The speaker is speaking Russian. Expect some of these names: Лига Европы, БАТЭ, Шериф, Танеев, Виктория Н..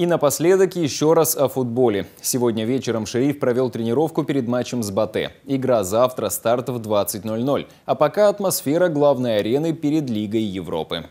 И напоследок еще раз о футболе. Сегодня вечером «Шериф» провел тренировку перед матчем с «БАТЭ». Игра завтра, старт в 20:00. А пока атмосфера главной арены перед Лигой Европы.